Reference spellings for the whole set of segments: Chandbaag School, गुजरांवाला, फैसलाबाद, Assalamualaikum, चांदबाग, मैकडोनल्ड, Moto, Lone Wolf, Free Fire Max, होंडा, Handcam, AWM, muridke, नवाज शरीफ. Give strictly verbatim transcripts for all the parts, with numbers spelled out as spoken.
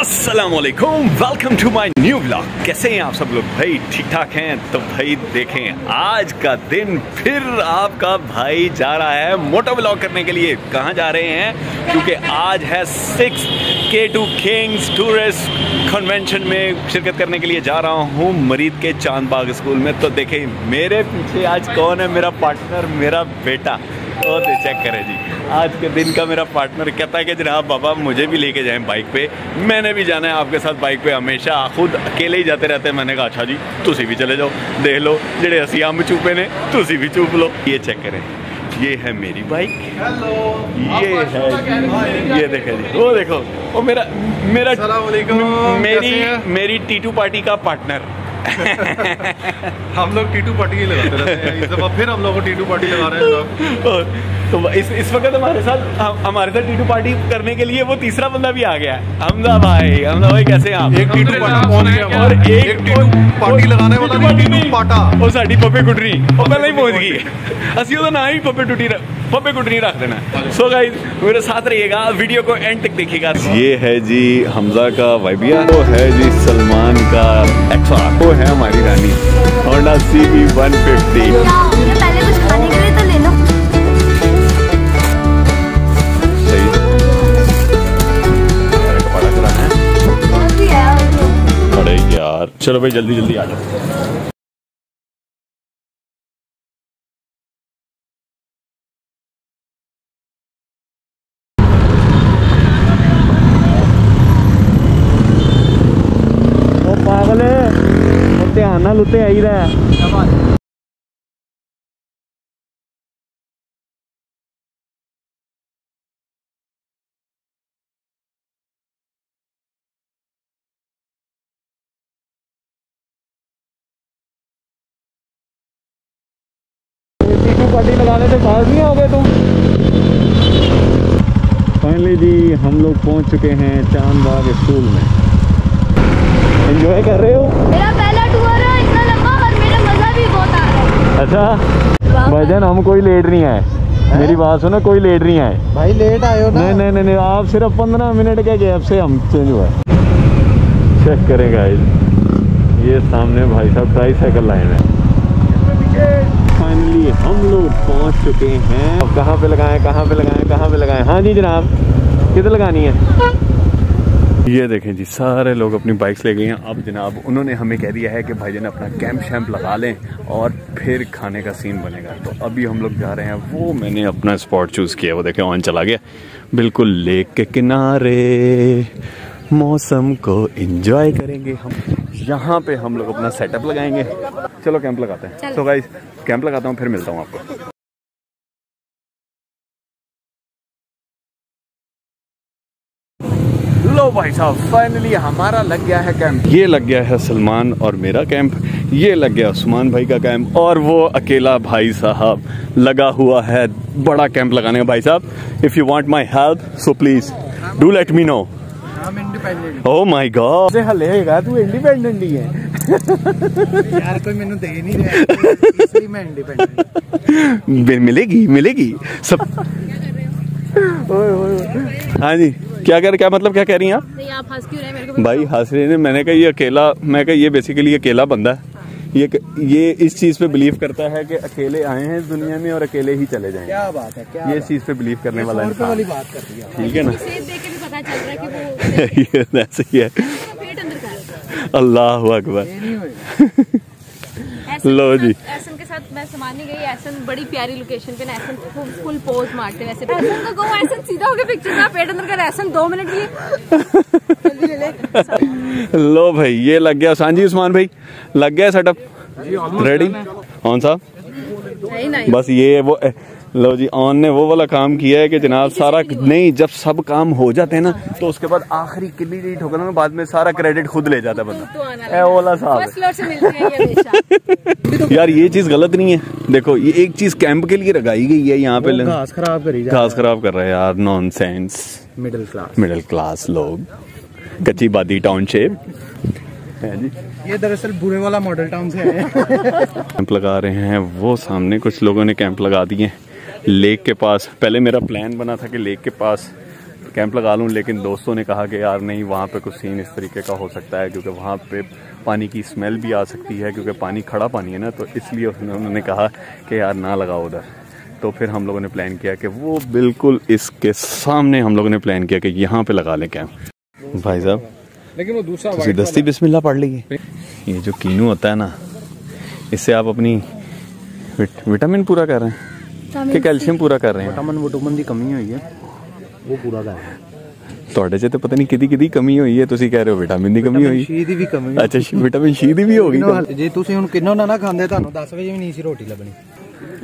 Assalamualaikum, welcome to my new blog. कैसे हैं आप सब लोग? भाई ठीक ठाक हैं तो भाई देखें, आज का दिन फिर आपका भाई जा रहा है मोटो ब्लॉग करने के लिए। कहाँ जा रहे हैं? क्योंकि आज है six two kings tourist convention में शिरकत करने के लिए जा रहा हूँ मरीद के चांदबाग स्कूल में। तो देखें मेरे पीछे आज कौन है, मेरा पार्टनर, मेरा बेटा। तो चेक करें जी, आज के दिन का मेरा पार्टनर कहता है कि जनाब बाबा मुझे भी लेके जाएं बाइक पे, मैंने भी जाना है आपके साथ बाइक पे। हमेशा खुद अकेले ही जाते रहते हैं। मैंने कहा अच्छा जी तुसी भी चले जाओ, देख लो जेडे असी अम्ब चूपे ने तुसी भी चूप लो। ये चेक करें, ये है मेरी बाइक, ये है, ये देखे जी, वो देखो वो मेरा मेरा मेरी मेरी टीटू पार्टी का पार्टनर। हम लोग टीटू पार्टी लगाते रहते हैं। इस बार फिर हम लोग को टीटू पार्टी लगा रहे हैं लोग। तो इस इस वक्त हमारे साथ हमारे साथ टीटू पार्टी करने के लिए वो तीसरा बंदा भी आ गया है, हमदा भाई। हमदा भाई कैसे हैं आप? एक टीटू पार्टी पहुंच गया और एक टीटू पार्टी लगाने वाला नहीं, टीटू पाटा। और साडी पप्पे कुटरी और पहले ही पहुंच गई। असली तो ना ही पप्पे टूटी पप्पे कुटरी रख देना। सो गाइस मेरे साथ रहिएगा, वीडियो को एंड तक देखिएगा। ये है जी हमजा का वाइबिया, वो है जी सलमान का एक्सआर, वो है हमारी रानी होंडा सीबी वन फिफ्टी। चलो भाई जल्दी जल्दी आ जाओ। ओ पागल है, ध्यान नाल उते आई रहा। पार्टी लगाने से पास नहीं हो गए तुम। फाइनली जी हम लोग पहुंच चुके हैं चांदबाग स्कूल में। एंजॉय कर रहे हो? मेरा पहला टूर है इतना लंबा और मेरा मजा भी बहुत आ रहा है। अच्छा भाईजान हम कोई लेट नहीं आए, मेरी बात सुनो, कोई लेट नहीं आए। भाई लेट आए हो ना? नहीं नहीं नहीं, नहीं आप सिर्फ पंद्रह मिनट के गैप से हम चेंज हुआ। चेक करें गाइस, ये सामने भाई साहब ट्राईसाइकिल लाइन है। फाइनली हम लोग पहुंच चुके हैं। अब कहाँ पे लगाएं, कहाँ पे लगाएं, कहाँ पे लगाएं? हाँ जी जनाब किधर लगानी है? ये देखें जी सारे लोग अपनी बाइक्स ले गए हैं। अब जनाब उन्होंने हमें कह दिया है कि भाईजान अपना कैंप शैम्प लगा लें और फिर खाने का सीन बनेगा। तो अभी हम लोग जा रहे हैं, वो मैंने अपना स्पॉट चूज़ किया, वो देखें ऑन चला गया बिल्कुल लेक के किनारे। मौसम को एंजॉय करेंगे हम, यहाँ पे हम लोग अपना सेटअप लगाएंगे। चलो कैंप लगाते हैं। तो गाइस कैंप लगाता हूँ, फिर मिलता हूँ आपको। लो भाई साहब फाइनली हमारा लग गया है कैंप। ये लग गया है सलमान और मेरा कैंप, ये लग गया उस्मान भाई का कैंप, और वो अकेला भाई साहब लगा हुआ है बड़ा कैंप लगाने का। भाई साहब if you want my help so please do let me know. Oh my God! हलेगा तू इंडिपेंडेंट ही है। यार कोई मेनू दे नहीं रहा, इसलिए मैं इंडिपेंडेंट। मिलेगी मिलेगी सब। ओए ओए हाँ जी क्या कर, क्या मतलब क्या कह रही हैं आप? नहीं आप हंस क्यों रहे हैं? मेरे को भाई हंस रहे हैं। मैंने कहा ये अकेला, मैं कहा ये बेसिकली अकेला बंदा है, ये ये इस चीज़ पे बिलीव करता है कि अकेले आए हैं दुनिया में और अकेले ही चले जाएंगे। क्या बात है, क्या ये इस चीज़ पे बिलीव करने वाला है। ठीक है ना, ऐसे ही है। अल्लाह अकबर। लो जी एसन के साथ मैं समानी गई, एसन बड़ी प्यारी लोकेशन पे ना, एसन फुल पोज मारते वैसे का गो, एसन सीधा हो गया पिक्चर में, पेट अंदर कर एसन दो मिनट लिए। लो भाई ये लग गया सांझी उस्मान भाई, लग गया सेटअप। रेडी ऑन साहब? बस ये वो लो जी, ऑन ने वो वाला काम किया है कि जनाब सारा नहीं, जब सब काम हो जाते हैं ना तो उसके बाद आखिरी किल्ली नहीं ठोकना ना, बाद में सारा क्रेडिट खुद ले जाता है बंदा। ओला साहब यार ये चीज गलत नहीं है। देखो ये एक चीज कैंप के लिए लगाई गई है, यहाँ पे घास खराब कर घास खराब कर रहा है यार। Nonsense, middle class middle class लोग, कच्ची बादी टाउनशिप है जी। ये दरअसल बुरे वाला मॉडल टाउन से है। कैंप लगा रहे हैं वो सामने, कुछ लोगों ने कैंप लगा दिए लेक के पास। पहले मेरा प्लान बना था कि लेक के पास कैंप लगा लूं, लेकिन दोस्तों ने कहा कि यार नहीं, वहाँ पे कुछ सीन इस तरीके का हो सकता है, क्योंकि वहाँ पे पानी की स्मेल भी आ सकती है, क्योंकि पानी खड़ा पानी है ना, तो इसलिए उन्होंने कहा कि यार ना लगाओ उधर। तो फिर हम लोगों ने प्लान किया कि वो बिल्कुल इसके सामने हम लोगों ने प्लान किया कि यहाँ पर लगा लें कैंप। भाई साहब लेकिन वो दूसरा दस्ती बिस्मिल्लाह पढ़ लीजिए। ये जो कीनू होता है ना, इससे आप अपनी विट, विटामिन पूरा कर रहे हैं कि कैल्शियम पूरा कर रहे हैं? विटामिन विटामिन की कमी हुई है वो पूरा कर रहे हैं। ਤੁਹਾਡੇ ਚ तो पता नहीं किदी किदी कमी हुई है, ਤੁਸੀਂ ਕਹਿ ਰਹੇ ਹੋ ਵਿਟਾਮਿਨ ਦੀ ਕਮੀ ਹੋਈ। ਸ਼ੀ ਦੀ ਵੀ ਕਮੀ। ਅੱਛਾ ਵਿਟਾਮਿਨ ਸ਼ੀ ਦੀ ਵੀ ਹੋ ਗਈ। ਜੇ ਤੁਸੀਂ ਹੁਣ ਕਿੰਨੂ ਨਾ ਨਾ ਖਾਂਦੇ ਤੁਹਾਨੂੰ दस ਵਜੇ ਵੀ ਨਹੀਂ ਸੀ ਰੋਟੀ ਲੱਭਣੀ।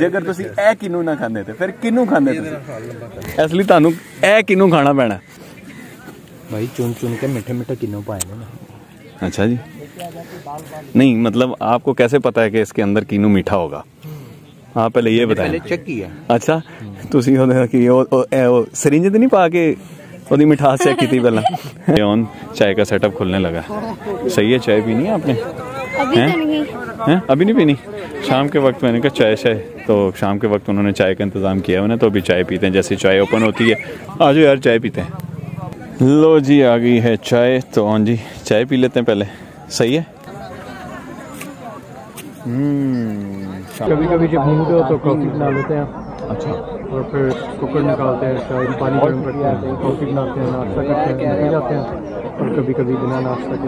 ਜੇਕਰ ਤੁਸੀਂ ਇਹ ਕਿੰਨੂ ਨਾ ਖਾਂਦੇ ਤੇ ਫਿਰ ਕਿੰਨੂ ਖਾਂਦੇ ਤੁਸੀਂ? ਅਸਲੀ ਤੁਹਾਨੂੰ ਇਹ ਕਿੰਨੂ ਖਾਣਾ ਪੈਣਾ। भाई चुन चुन के मीठे मीठे किन्नू पाए ना। अच्छा जी, नहीं मतलब आपको कैसे पता है कि इसके अंदर किन्नू मीठा होगा? आप पहले ये बताएं। पहले चेक किया। अच्छा तुसी होने कि ओ ओ सिरिंज ते नहीं पा के ओदी मिठास चेक कीती पहला। ऑन चाय का सेटअप खुलने लगा। सही है, चाय पीनी है आपने? अभी नहीं है, अभी नहीं पीनी। शाम के वक्त मैंने कहा चाय शाय, तो शाम के वक्त उन्होंने चाय का इंतजाम किया है, तो अभी चाय पीते हैं। जैसे चाय ओपन होती है, आज यार चाय पीते हैं। लो जी आ गई है चाय, तो ऑन जी चाय पी लेते हैं पहले। सही है। कभी कभी जब भूखे हो तो कॉफ़ी बना लेते हैं। अच्छा। और फिर कुकर निकालते हैं, चाय पानी गर्म करते हैं, कॉफ़ी बनाते हैं, नाश्ता करते हैं, पी जाते हैं, और कभी कभी बिना नाश्ता के।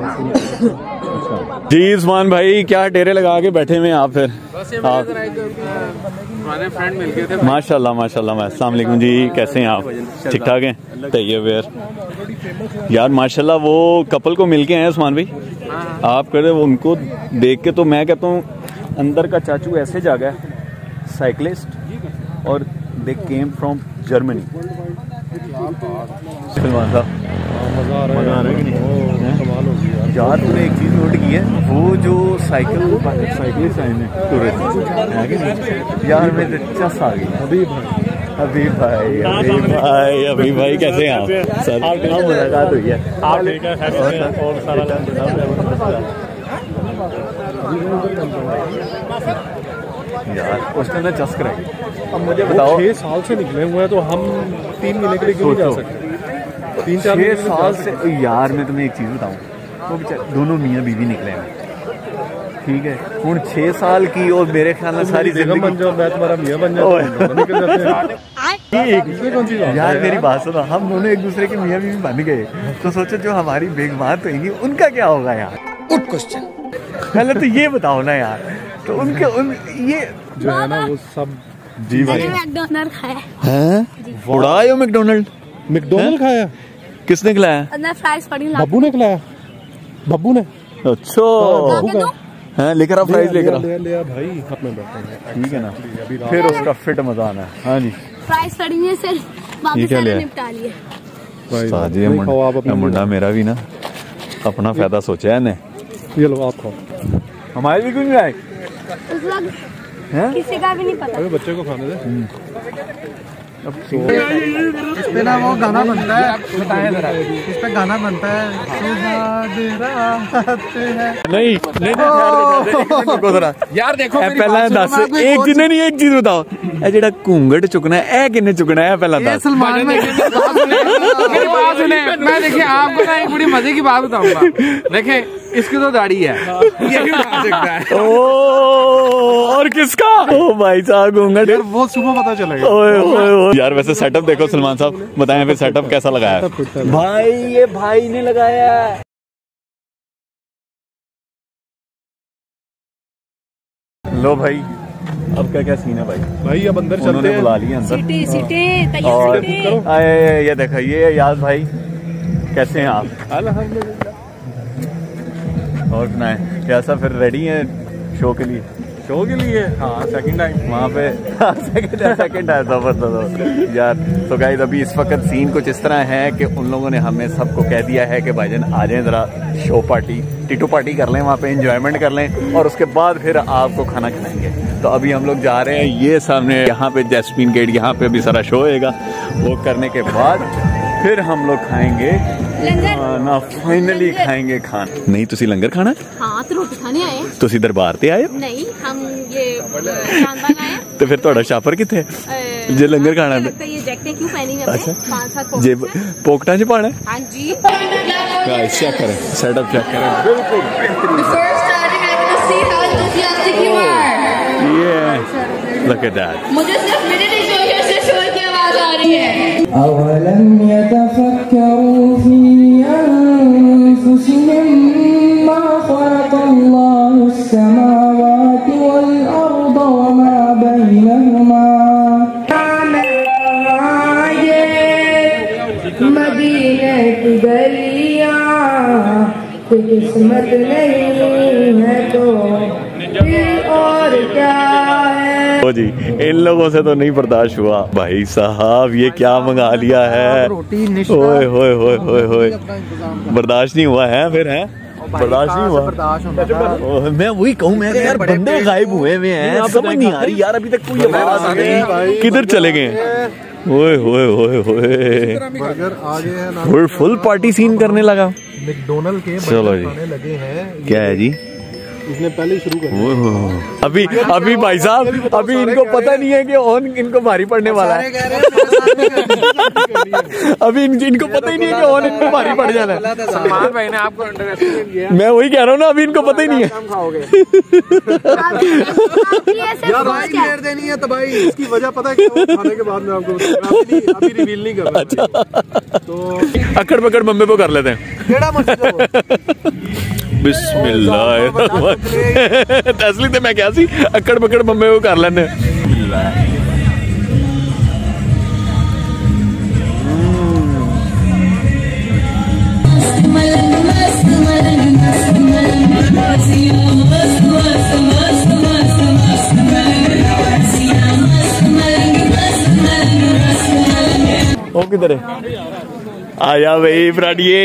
अच्छा जी उस्मान भाई, क्या डेरे लगा के बैठे हुए हैं आप? फिर आप हमारे फ्रेंड मिल गए थे। माशाल्लाह माशाल्लाह। अस्सलाम वालेकुम जी, कैसे हैं आप? ठीक ठाक हैं? तैयब यार यार माशाल्लाह, वो कपल को मिल के आए उस्मान भाई। आप कह रहे उनको देख के तो मैं कहता हूँ अंदर का चाचू ऐसे जागा है, साइकिलिस्ट, और दे केम फ्रॉम जर्मनी। यार तूने एक चीज़ नोट की है, वो जो साइकिल साइकिलिस्ट है टूरिस्ट, यार मैं चस आ गई। अभी भाई अभी भाई अभी भाई अभी भाई कैसे हैं आप? सर मुलाकात हुई है यार, उसने ना चस कराई। अब मुझे बताओ, छः साल से निकले हुए हैं तो हम तीन महीने के लिए क्यों जा सकते? तीन चार साल से यार, मैं तुम्हें एक चीज़ बताऊँ, वो बेचारे दोनों मियाँ बीवी निकले हैं, ठीक है, हूँ छह साल की, और मेरे ख्याल में सारी जिंदगी बन जाओ, मैं तुम्हारा मियाँ बन जाऊँ। यार मेरी बात सुनो, हम दोनों एक दूसरे के मियाँ बीवी बन गए, तो सोचो जो हमारी बेगमात होंगी उनका क्या होगा यार? Good question. पहले तो ये बताओ ना यार, तो उनके उन ये जो है ना वो सब। जी भाई मैकडोनल्ड खाया। उड़ाए हो मैकडोनल्ड? मैकडोनल्ड खाया? किसने खिलाया? बब्बू ने खिलाया। बब्बू ने? अच्छा हाँ, लेकर आप प्राइस लेकर ले ले भाई हाथ में बैठा, ठीक है ना, फिर उसका फिट मजा आना है। हाँ जी प्राइस पड़ी है सर, वापस सारा निपटा लिए। साजी मुंडा मुंडा मेरा भी ना अपना फायदा सोचा है ने। ये लो आप खाओ, हमारे भी क्यों नहीं आए? उस वक्त किसी का भी नहीं पता। अरे बच्चे को खाने दे। इस पे ना वो गाना बनता है, बताएं जरा, इस पे गाना बनता है। नहीं नहीं यार देखो पहला दस, एक चीज नहीं, एक चीज बताओ, ए जेड़ा घूंघट चुकना है ए किन्ने चुकना है? पहला दस। सलमान मेरी बात सुने, मैं देखिए आपको ना एक बड़ी मजे की बात बताऊंगा। देखे इसकी तो दाढ़ी है, ये भी बता सकता है। ओ और किसका? ओ भाई साहब घूंघट वो सुबह पता चलेगा। ओए ओए यार वैसे सेटअप देखो सलमान साहब, बताएं फिर सेटअप कैसा लगाया भाई? ये भाई ने लगाया। लो भाई अब क्या क्या सीन है भाई? भाई अब अंदर चलते हैं, बुला लिया अंदर। सीटे सीटे और आए, ये देखो ये याद भाई, कैसे हैं आप? अल्हम्दुलिल्लाह। और सुनाए कैसा, फिर रेडी हैं शो के लिए? शो के लिए। हाँ सेकंड टाइम वहाँ पे सेकंड टाइम जबरदस्त यार। तो गाइस अभी इस वक्त सीन कुछ इस तरह है कि उन लोगों ने हमें सबको कह दिया है कि भाईजान आ जाएं जरा शो पार्टी टिटू पार्टी कर लें, वहाँ पे एंजॉयमेंट कर लें और उसके बाद फिर आपको खाना खिलाएंगे। तो अभी हम लोग जा रहे हैं, ये सामने यहाँ पे जैस्मीन गेट, यहाँ पे अभी सारा शो होएगा, वो करने के बाद फिर हम लोग खाएंगे ना, फाइनली खाएंगे खाना। नहीं तुसी लंगर खाना? हाँ तो रोटी खाने आए। तुसी दरबार ते आए? नहीं हम ये चांदबाग आए। तो फिर थोड़ा शापर किथे जे लंगर खाना है? ये जैकेट क्यों पहनी है? अच्छा पांच सात जे पोकटा च पाना है। हां जी गाइस चेक करें, सेटअप चेक करें, बिल्कुल बेहतरीन। First time I can see how enthusiastic you are. Yes look at that. मुझे सिर्फ मिनट ही शोर से शोर की आवाज आ रही है। अवलम यतफक्करू फी انفسهم ما خلق الله السماوات والارض وما بينهما मदीना की गलियां किस्मत नहीं है तो फिर और क्या है। ओ जी इन लोगों से तो नहीं बर्दाश्त हुआ भाई साहब, ये क्या मंगा लिया है, ओए होए होए होए होए बर्दाश्त नहीं हुआ है। फिर है बर्दाश्त नहीं हुआ। मैं वही कहूँ मैं यार बंदे गायब हुए हुए हैं, समझ नहीं आ रही यार अभी तक कोई आवाज नहीं, किधर चले गए। ओए होए होए होए बर्गर आ गए हैं ना, फुल फुल पार्टी सीन करने लगा। मैकडोनल्ड के बर्गर खाने लगे हैं। क्या है जी इसने पहले शुरू कर दिया। अभी अभी भाई साहब अभी इनको पता नहीं है कि ऑन इनको भारी पड़ने वाला है। अभी इनको पता ही नहीं है कि ऑन इनको भारी पड़ जाना है। सलमान भाई ने आपको अंडरएस्टिमेट किया। मैं वही कह रहा हूँ ना अभी इनको पता ही नहीं है। यार भाई घेर देनी है तो भाई इसकी वजह पता है क्यों, खाने के बाद में आपको अभी रिवील नहीं कर रहा। तो अकड़ पकड़ मम्मी को कर लेते हैं। बिस्मिल्लाह असली तो मैं क्या सी अकड़ बकड़ मम्मे वो कर लेने। ओ किधर है आया भाई फराडिये।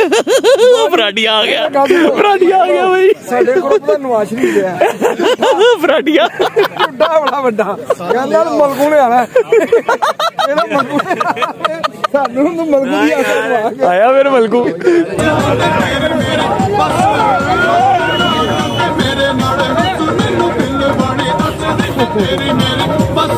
फराडिया आ गया, फराडिया आ गया भाई साडे कोल पता नवाज शरीफ गया फराडिया ढोडा बड़ा बड़ा कहंदा यार मलगू ने आना मेरा मलगू सानू तो मलगू ही आया आया मेरा मलगू मेरे नाल तू नैनू पिंड बने अस दे तेरी मेरी बस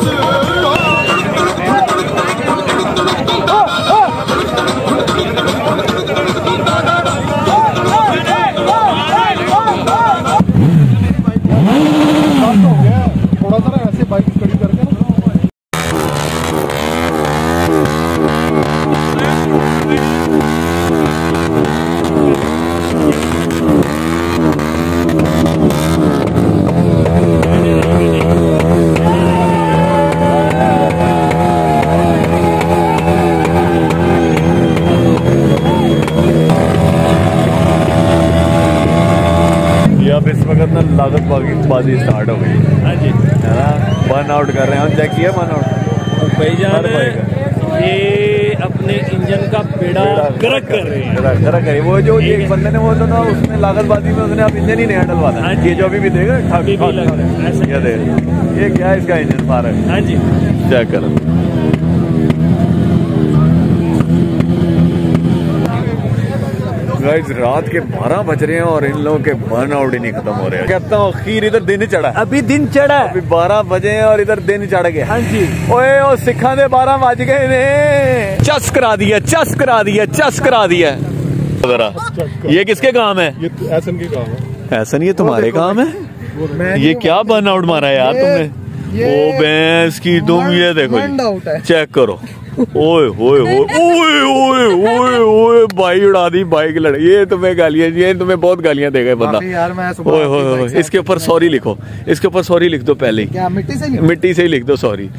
बाजी स्टार्ट हो गई है जी, है ना। बर्न आउट कर रहे हैं हम, चेक किया बर्न आउट भाई जान ये अपने इंजन का पेड़ा गरक कर रहे हैं, गरक गरक कर वो जो एक बंदे ने वो तो ना उसमें लागतबाजी में उसने अब इंजन ही नहीं हैंडल वाला है। ये जो अभी भी देगा खाली ऐसा क्या दे ये क्या इसका इंजन मार है। हाँ जी चेक कर गाइस रात के बारह बज रहे हैं और इन लोगों के बर्न आउट ही नहीं खत्म हो रहे हैं। कहता हूँ खीर इधर दिन चढ़ा, अभी दिन चढ़ा है, अभी बारह बजे हैं और इधर दिन चढ़ गया। हाँ जी ओए ओ सिखा दे बारह बज गए ने चस करा दिया चस करा दिया चस करा दिया। ये किसके काम है? ये एहसन के काम है। एहसन ये तुम्हारे काम है? ये क्या बर्न आउट मारा यार तुमने, ओ भैंस की तुम। ये देखो चेक करो ओए होए होए ओए ओए ओए ओए भाई उड़ा दी बाइक लड़। ये तुम्हें गालियां, ये तुम्हें बहुत गालियां देगा बंदा यार। मैं ओए होए इसके ऊपर सॉरी लिखो, इसके ऊपर सॉरी लिख दो पहले ही। क्या मिट्टी से लिख? मिट्टी से ही लिख दो सॉरी,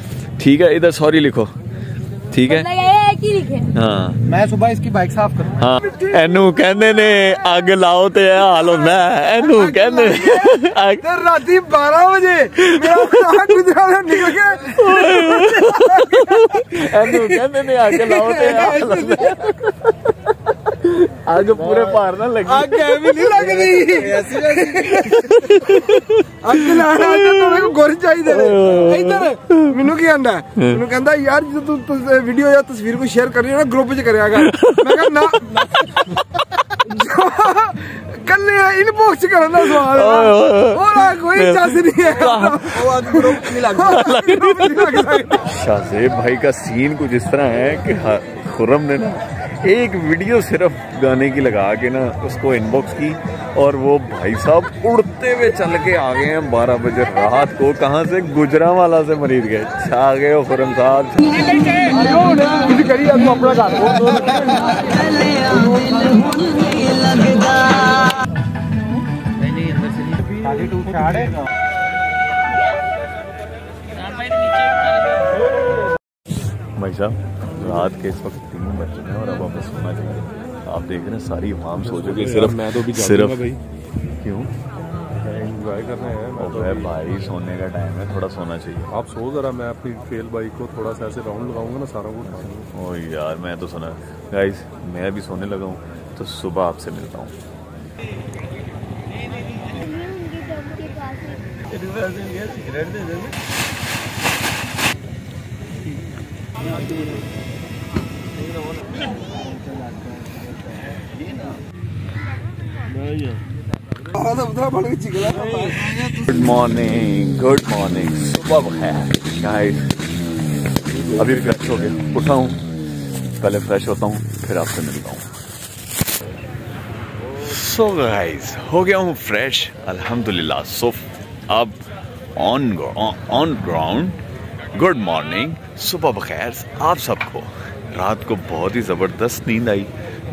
ठीक है। इधर सॉरी लिखो, ठीक है। की लिखे। हाँ। मैं सुबह इसकी बाइक साफ करूंगा। हाँ। एनू कहने ने अग लाओ ते हालो मैं एनू कहने राती बारह बजे निकल गया एनू कहने ने अग लाओ ते अग पूरे पार ना लगी अग भी नहीं लग रही अग लाना तो गुर चाहिए इधर मैनू की कहना मैनू कहना यार जो तू तु, तु, वीडियो या तस्वीर को शेयर कर रही हो ना ग्रुप च करेगा मैं कहा ना कल्ले इनबॉक्स करना सवाल और कोई चांस नहीं है वो आज ग्रुप नहीं लग शाज़ेब भाई का सीन कुछ इस तरह है कि खुर्रम ने ना एक वीडियो सिर्फ गाने की लगा के ना उसको इनबॉक्स की और वो भाई साहब उड़ते हुए चल के आ गए हैं बारह बजे रात को कहां से गुजरांवाला से मरीज गए छा गए खुर्रम साहब भाई साहब रात के इस वक्त तीन बज रहे हैं और अब वापस सोना चाहिए। आप देख रहे हैं सारी आवाम सो चुकी सिर्फ मैं तो भी सिर्फ भाई क्यों एंजॉय कर रहे हैं मैं तो भाई सोने का टाइम है थोड़ा सोना चाहिए। आप सो जरा मैं अपनी फेल बाइक को थोड़ा सा ऐसे राउंड लगाऊंगा ना सारा कुछ। ओ यार मैं तो सोना गाइस मैं भी सोने लगा हूँ तो सुबह आपसे मिलता हूँ। गुड मॉर्निंग गुड मॉर्निंग सुबह बखैर नाइट। अभी फ्रेश हो गया उठा हूँ पहले फ्रेश होता हूँ फिर आपसे मिलता हूँ। सो गाइस हो गया हूँ फ्रेश अल्हम्दुलिल्लाह। सो अब on on ground good morning सुबह बखैर आप सबको। रात को बहुत ही ज़बरदस्त नींद आई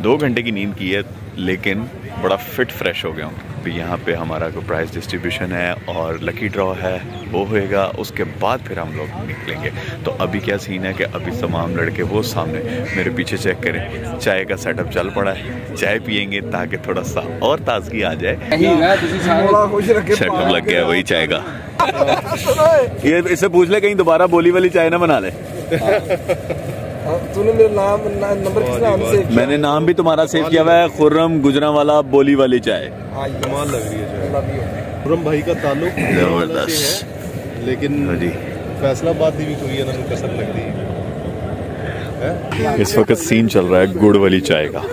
दो घंटे की नींद की है लेकिन बड़ा फिट फ्रेश हो गया हूँ। तो यहाँ पे हमारा को प्राइस डिस्ट्रीब्यूशन है और लकी ड्रॉ है वो होएगा उसके बाद फिर हम लोग निकलेंगे। तो अभी क्या सीन है कि अभी तमाम लड़के वो सामने मेरे पीछे चेक करें चाय का सेटअप चल पड़ा है चाय पियेंगे ताकि थोड़ा सा और ताजगी आ जाए। सेटअप लग गया वही चाय का ये इससे पूछ ले कहीं दोबारा बोली वाली चाय ना बना ले। तूने मेरा नाम नंबर किस नाम से मैंने नाम भी तुम्हारा सेव किया हुआ है खुर्रम गुजरांवाला बोली वाली चाय। कमाल लग रही है खुर्रम भाई का ताल्लुक जबरदस्त है लेकिन फैसलाबाद भी थोड़ी है ना कसर लग रही है। इस वक्त सीन चल रहा है गुड़ वाली चाय का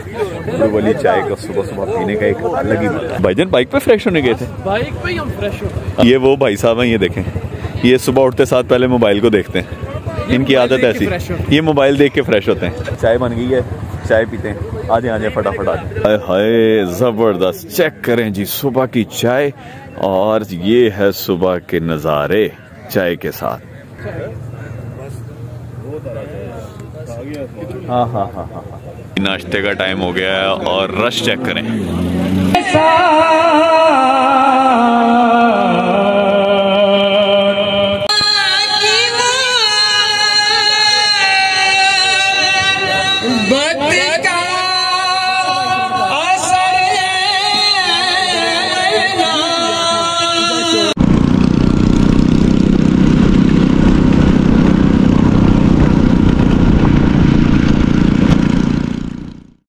गुड़ वाली चाय का सुबह सुबह पीने का एक अलग ही मजा है। भाईजान बाइक पे फ्रेश होने गए थे बाइक पे ही हम फ्रेश हो गए। ये वो भाई साहब हैं ये देखें ये सुबह उठते साथ पहले मोबाइल को देखते हैं इनकी आदत ऐसी ये मोबाइल देख के फ्रेश होते हैं। चाय बन गई है चाय पीते हैं आज आज फटाफट आज हाय हाय जबरदस्त चेक करें जी सुबह की चाय और ये है सुबह के नज़ारे चाय के साथ। हाँ हाँ हाँ हाँ नाश्ते का टाइम हो गया है और रश चेक करें।